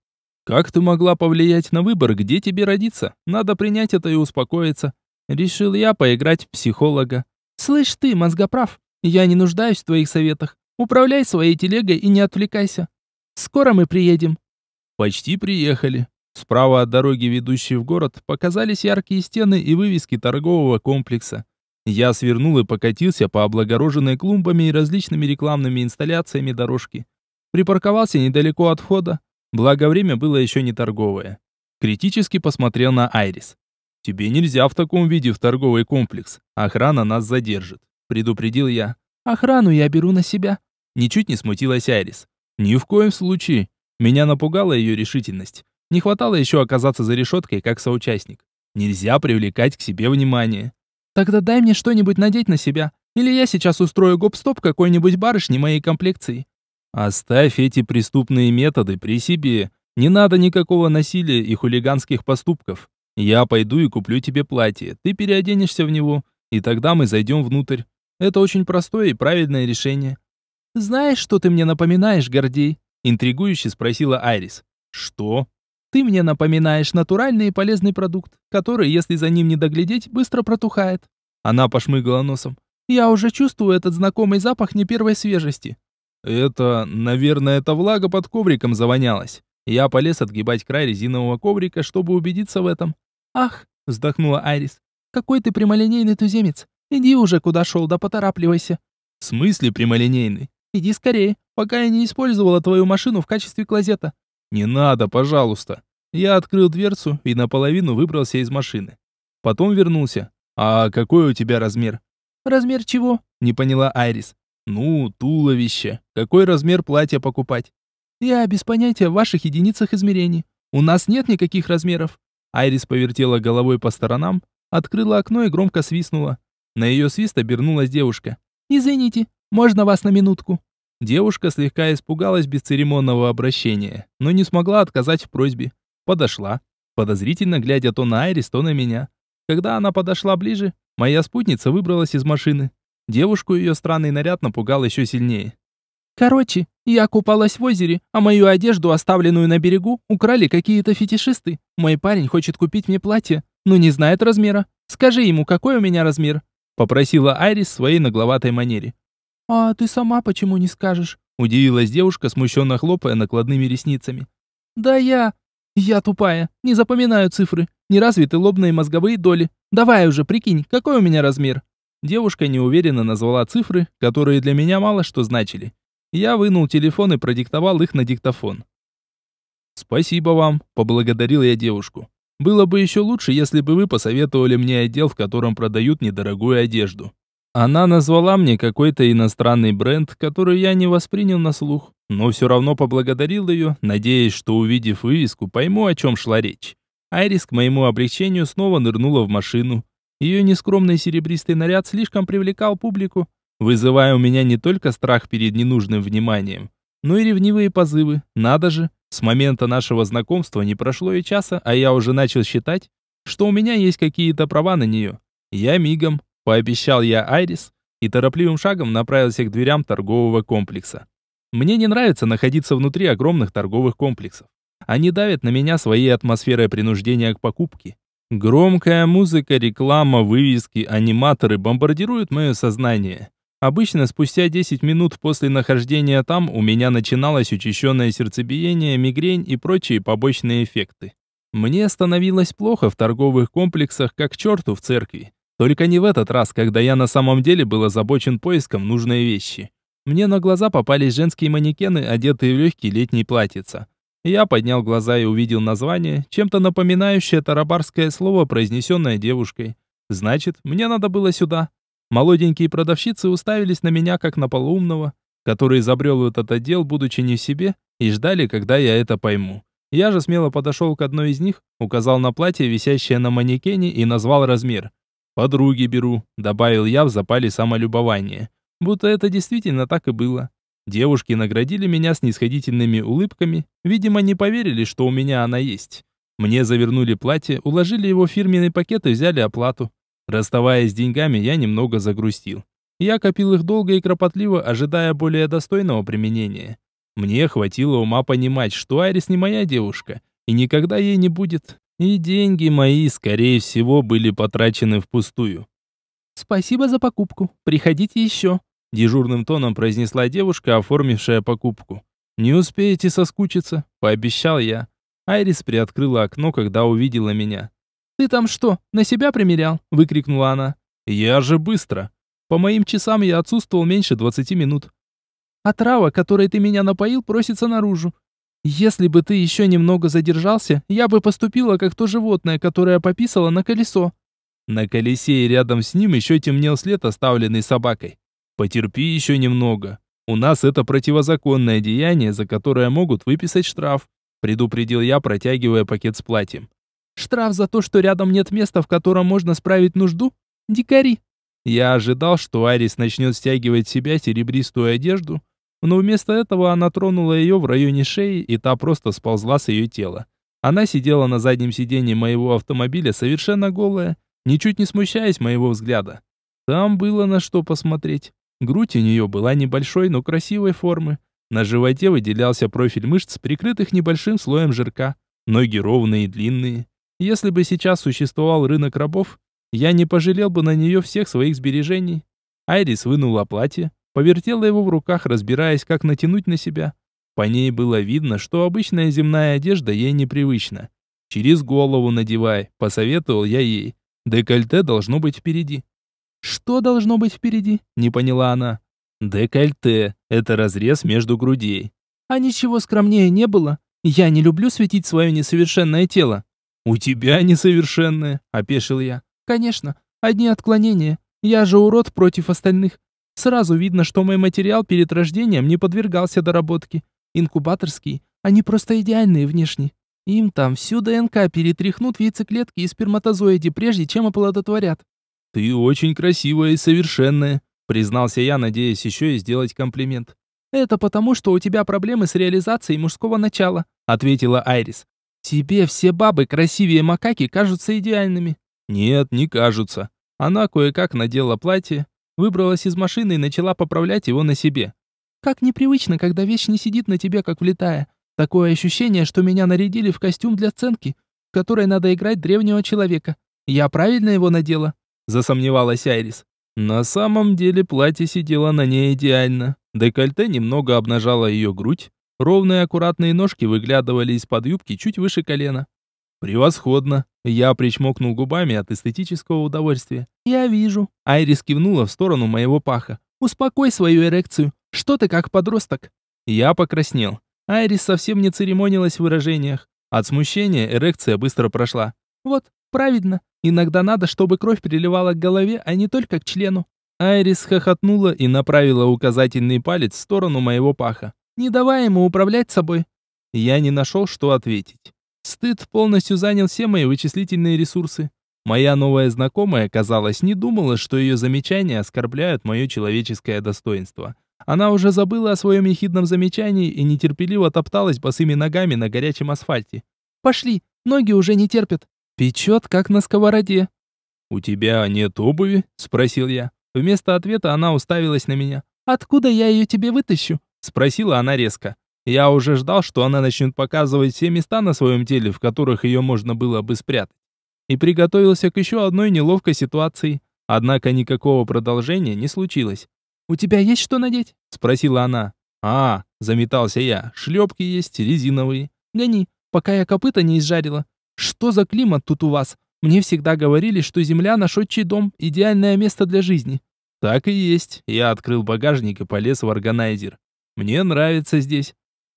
«Как ты могла повлиять на выбор, где тебе родиться? Надо принять это и успокоиться». Решил я поиграть в психолога. «Слышь ты, мозгоправ, я не нуждаюсь в твоих советах. Управляй своей телегой и не отвлекайся. Скоро мы приедем». Почти приехали. Справа от дороги, ведущей в город, показались яркие стены и вывески торгового комплекса. Я свернул и покатился по облагороженной клумбами и различными рекламными инсталляциями дорожки. Припарковался недалеко от входа, благо время было еще не торговое. Критически посмотрел на Айрис. «Тебе нельзя в таком виде в торговый комплекс. Охрана нас задержит», — предупредил я. «Охрану я беру на себя», — ничуть не смутилась Айрис. «Ни в коем случае». Меня напугала ее решительность. Не хватало еще оказаться за решеткой, как соучастник. Нельзя привлекать к себе внимание. «Тогда дай мне что-нибудь надеть на себя, или я сейчас устрою гоп-стоп какой-нибудь барышни моей комплекции». «Оставь эти преступные методы при себе. Не надо никакого насилия и хулиганских поступков. Я пойду и куплю тебе платье, ты переоденешься в него, и тогда мы зайдем внутрь. Это очень простое и правильное решение». «Знаешь, что ты мне напоминаешь, Гордей?» — интригующе спросила Айрис. «Что?» «Ты мне напоминаешь натуральный и полезный продукт, который, если за ним не доглядеть, быстро протухает». Она пошмыгала носом. «Я уже чувствую этот знакомый запах не первой свежести». «Это, наверное, эта влага под ковриком завонялась». Я полез отгибать край резинового коврика, чтобы убедиться в этом. «Ах!» — вздохнула Айрис. «Какой ты прямолинейный туземец. Иди уже куда шел, да поторапливайся». «В смысле прямолинейный?» «Иди скорее, пока я не использовала твою машину в качестве клозета». «Не надо, пожалуйста». Я открыл дверцу и наполовину выбрался из машины. Потом вернулся. «А какой у тебя размер?» «Размер чего?» — не поняла Айрис. «Ну, туловище. Какой размер платья покупать?» «Я без понятия в ваших единицах измерений. У нас нет никаких размеров». Айрис повертела головой по сторонам, открыла окно и громко свистнула. На ее свист обернулась девушка. «Извините, можно вас на минутку?» Девушка слегка испугалась бесцеремонного обращения, но не смогла отказать в просьбе. Подошла, подозрительно глядя то на Айрис, то на меня. Когда она подошла ближе, моя спутница выбралась из машины. Девушку ее странный наряд напугал еще сильнее. «Короче, я купалась в озере, а мою одежду, оставленную на берегу, украли какие-то фетишисты. Мой парень хочет купить мне платье, но не знает размера. Скажи ему, какой у меня размер?» — попросила Айрис в своей нагловатой манере. «А ты сама почему не скажешь?» — удивилась девушка, смущенно хлопая накладными ресницами. «Да я тупая, не запоминаю цифры, не развиты лобные мозговые доли. Давай уже, прикинь, какой у меня размер?» Девушка неуверенно назвала цифры, которые для меня мало что значили. Я вынул телефон и продиктовал их на диктофон. «Спасибо вам», — поблагодарил я девушку. «Было бы еще лучше, если бы вы посоветовали мне отдел, в котором продают недорогую одежду». Она назвала мне какой-то иностранный бренд, который я не воспринял на слух, но все равно поблагодарил ее, надеясь, что, увидев вывеску, пойму, о чем шла речь. Айрис к моему облегчению снова нырнула в машину. Ее нескромный серебристый наряд слишком привлекал публику, вызывая у меня не только страх перед ненужным вниманием, но и ревнивые позывы. Надо же, с момента нашего знакомства не прошло и часа, а я уже начал считать, что у меня есть какие-то права на нее. «Я мигом», — пообещал я Айрис, и торопливым шагом направился к дверям торгового комплекса. Мне не нравится находиться внутри огромных торговых комплексов. Они давят на меня своей атмосферой принуждения к покупке. Громкая музыка, реклама, вывески, аниматоры бомбардируют мое сознание. Обычно спустя 10 минут после нахождения там у меня начиналось учащенное сердцебиение, мигрень и прочие побочные эффекты. Мне становилось плохо в торговых комплексах, как черту в церкви. Только не в этот раз, когда я на самом деле был озабочен поиском нужной вещи. Мне на глаза попались женские манекены, одетые в легкий летний платьица. Я поднял глаза и увидел название, чем-то напоминающее тарабарское слово, произнесенное девушкой. Значит, мне надо было сюда. Молоденькие продавщицы уставились на меня, как на полуумного, который изобрел этот отдел, будучи не в себе, и ждали, когда я это пойму. Я же смело подошел к одной из них, указал на платье, висящее на манекене, и назвал размер. «Подруги беру», — добавил я в запале самолюбования. Будто это действительно так и было. Девушки наградили меня снисходительными улыбками, видимо, не поверили, что у меня она есть. Мне завернули платье, уложили его в фирменный пакет и взяли оплату. Расставаясь с деньгами, я немного загрустил. Я копил их долго и кропотливо, ожидая более достойного применения. Мне хватило ума понимать, что Айрис не моя девушка, и никогда ей не будет. И деньги мои, скорее всего, были потрачены впустую. «Спасибо за покупку. Приходите еще», — дежурным тоном произнесла девушка, оформившая покупку. «Не успеете соскучиться», — пообещал я. Айрис приоткрыла окно, когда увидела меня. «Ты там что, на себя примерял?» — выкрикнула она. «Я же быстро. По моим часам я отсутствовал меньше 20 минут. А трава, которой ты меня напоил, просится наружу. Если бы ты еще немного задержался, я бы поступила как то животное, которое пописало на колесо». На колесе и рядом с ним еще темнел след, оставленный собакой. «Потерпи еще немного. У нас это противозаконное деяние, за которое могут выписать штраф», — предупредил я, протягивая пакет с платьем. «Штраф за то, что рядом нет места, в котором можно справить нужду? Дикари!» Я ожидал, что Айрис начнет стягивать в себя серебристую одежду, но вместо этого она тронула ее в районе шеи, и та просто сползла с ее тела. Она сидела на заднем сиденье моего автомобиля совершенно голая, ничуть не смущаясь моего взгляда. Там было на что посмотреть. Грудь у нее была небольшой, но красивой формы. На животе выделялся профиль мышц, прикрытых небольшим слоем жирка. Ноги ровные и длинные. Если бы сейчас существовал рынок рабов, я не пожалел бы на нее всех своих сбережений. Айрис вынула платье, повертела его в руках, разбираясь, как натянуть на себя. По ней было видно, что обычная земная одежда ей непривычна. «Через голову надевай», — посоветовал я ей. «Декольте должно быть впереди». «Что должно быть впереди?» — не поняла она. «Декольте — это разрез между грудей». «А ничего скромнее не было. Я не люблю светить свое несовершенное тело». «У тебя несовершенное», — опешил я. «Конечно, одни отклонения. Я же урод против остальных. Сразу видно, что мой материал перед рождением не подвергался доработке. Инкубаторские, они просто идеальные внешне. Им там всю ДНК перетряхнут в яйцеклетки и сперматозоиды, прежде чем оплодотворят». «Ты очень красивая и совершенная», — признался я, надеясь еще и сделать комплимент. «Это потому, что у тебя проблемы с реализацией мужского начала», — ответила Айрис. «Тебе все бабы красивее макаки кажутся идеальными». «Нет, не кажутся». Она кое-как надела платье, выбралась из машины и начала поправлять его на себе. «Как непривычно, когда вещь не сидит на тебе, как влетая. Такое ощущение, что меня нарядили в костюм для сценки, в которой надо играть древнего человека. «Я правильно его надела?» – засомневалась Айрис. На самом деле платье сидело на ней идеально. Декольте немного обнажало ее грудь. Ровные аккуратные ножки выглядывали из-под юбки чуть выше колена. «Превосходно!» Я причмокнул губами от эстетического удовольствия. «Я вижу!» Айрис кивнула в сторону моего паха. «Успокой свою эрекцию! Что ты как подросток?» Я покраснел. Айрис совсем не церемонилась в выражениях. От смущения эрекция быстро прошла. «Вот, правильно! Иногда надо, чтобы кровь приливала к голове, а не только к члену!» Айрис хохотнула и направила указательный палец в сторону моего паха. «Не давай ему управлять собой!» Я не нашел, что ответить. Стыд полностью занял все мои вычислительные ресурсы. Моя новая знакомая, казалось, не думала, что ее замечания оскорбляют мое человеческое достоинство. Она уже забыла о своем ехидном замечании и нетерпеливо топталась босыми ногами на горячем асфальте. «Пошли, ноги уже не терпят. Печет, как на сковороде». «У тебя нет обуви?» – спросил я. Вместо ответа она уставилась на меня. «Откуда я ее тебе вытащу?» – спросила она резко. Я уже ждал, что она начнет показывать все места на своем теле, в которых ее можно было бы спрятать. И приготовился к еще одной неловкой ситуации. Однако никакого продолжения не случилось. «У тебя есть что надеть?» – спросила она. «А, заметался я. Шлепки есть, резиновые. Гони, пока я копыта не изжарила. Что за климат тут у вас? Мне всегда говорили, что земля – наш отчий дом, идеальное место для жизни». «Так и есть». Я открыл багажник и полез в органайзер. «Мне нравится здесь».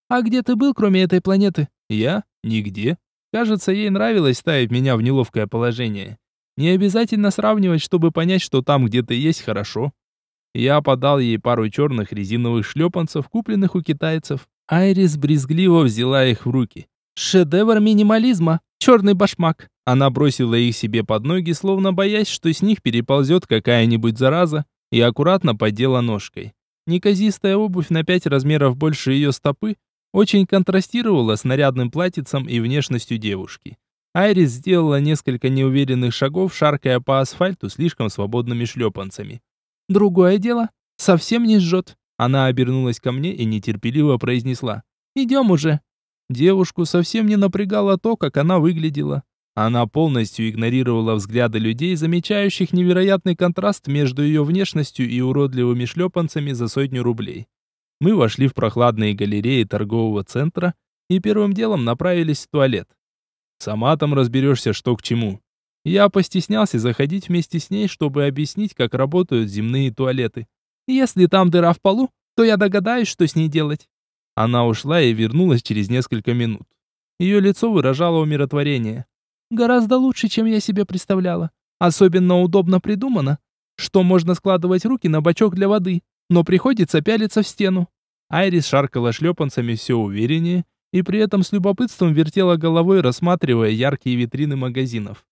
«А где ты был, кроме этой планеты?» «Я? Нигде». Кажется, ей нравилось ставить меня в неловкое положение. Не обязательно сравнивать, чтобы понять, что там где-то есть хорошо. Я подал ей пару черных резиновых шлепанцев, купленных у китайцев. Айрис брезгливо взяла их в руки. «Шедевр минимализма! Черный башмак!» Она бросила их себе под ноги, словно боясь, что с них переползет какая-нибудь зараза, и аккуратно поддела ножкой. Неказистая обувь на 5 размеров больше ее стопы очень контрастировала с нарядным платьицем и внешностью девушки. Айрис сделала несколько неуверенных шагов, шаркая по асфальту слишком свободными шлепанцами. «Другое дело. Совсем не жжет». Она обернулась ко мне и нетерпеливо произнесла: «Идем уже». Девушку совсем не напрягало то, как она выглядела. Она полностью игнорировала взгляды людей, замечающих невероятный контраст между ее внешностью и уродливыми шлепанцами за 100 рублей. Мы вошли в прохладные галереи торгового центра и первым делом направились в туалет. Сама там разберешься, что к чему. Я постеснялся заходить вместе с ней, чтобы объяснить, как работают земные туалеты. «Если там дыра в полу, то я догадаюсь, что с ней делать». Она ушла и вернулась через несколько минут. Ее лицо выражало умиротворение. «Гораздо лучше, чем я себе представляла. Особенно удобно придумано, что можно складывать руки на бачок для воды, но приходится пялиться в стену». Айрис шаркала шлепанцами все увереннее и при этом с любопытством вертела головой, рассматривая яркие витрины магазинов.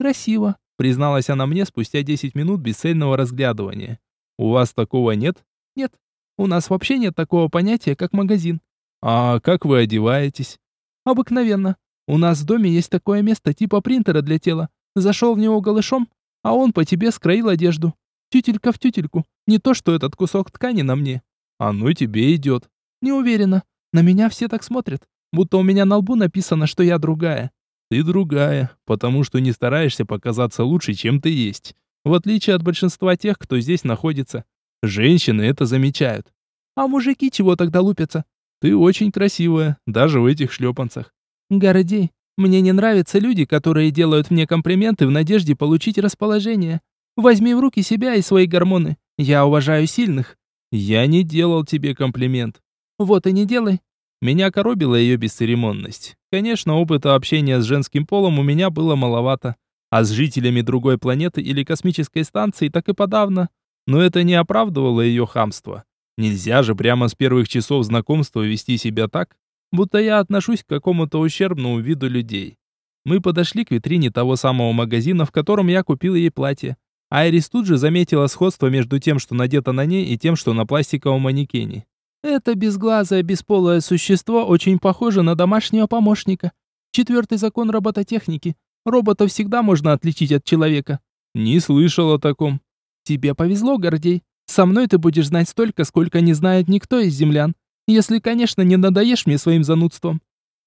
«Красиво», — призналась она мне спустя 10 минут бесцельного разглядывания. «У вас такого нет?» «Нет, у нас вообще нет такого понятия, как магазин». «А как вы одеваетесь?» «Обыкновенно. У нас в доме есть такое место типа принтера для тела. Зашел в него голышом, а он по тебе скроил одежду. Тютелька в тютельку. Не то, что этот кусок ткани на мне». «Оно тебе идет». «Не уверена. На меня все так смотрят. Будто у меня на лбу написано, что я другая». «Ты другая, потому что не стараешься показаться лучше, чем ты есть. В отличие от большинства тех, кто здесь находится. Женщины это замечают». «А мужики чего тогда лупятся?» «Ты очень красивая, даже в этих шлепанцах». «Гордей, мне не нравятся люди, которые делают мне комплименты в надежде получить расположение. Возьми в руки себя и свои гормоны. Я уважаю сильных». «Я не делал тебе комплимент». «Вот и не делай». Меня коробила ее бесцеремонность. Конечно, опыта общения с женским полом у меня было маловато. А с жителями другой планеты или космической станции так и подавно. Но это не оправдывало ее хамство. Нельзя же прямо с первых часов знакомства вести себя так, будто я отношусь к какому-то ущербному виду людей. Мы подошли к витрине того самого магазина, в котором я купил ей платье. Айрис тут же заметила сходство между тем, что надето на ней, и тем, что на пластиковом манекене. «Это безглазое, бесполое существо очень похоже на домашнего помощника. 4-й закон робототехники. Робота всегда можно отличить от человека». «Не слышал о таком». «Тебе повезло, Гордей. Со мной ты будешь знать столько, сколько не знает никто из землян. Если, конечно, не надоешь мне своим занудством».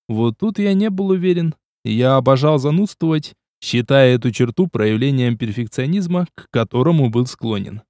Вот тут я не был уверен. Я обожал занудствовать считая эту черту проявлением перфекционизма, к которому был склонен.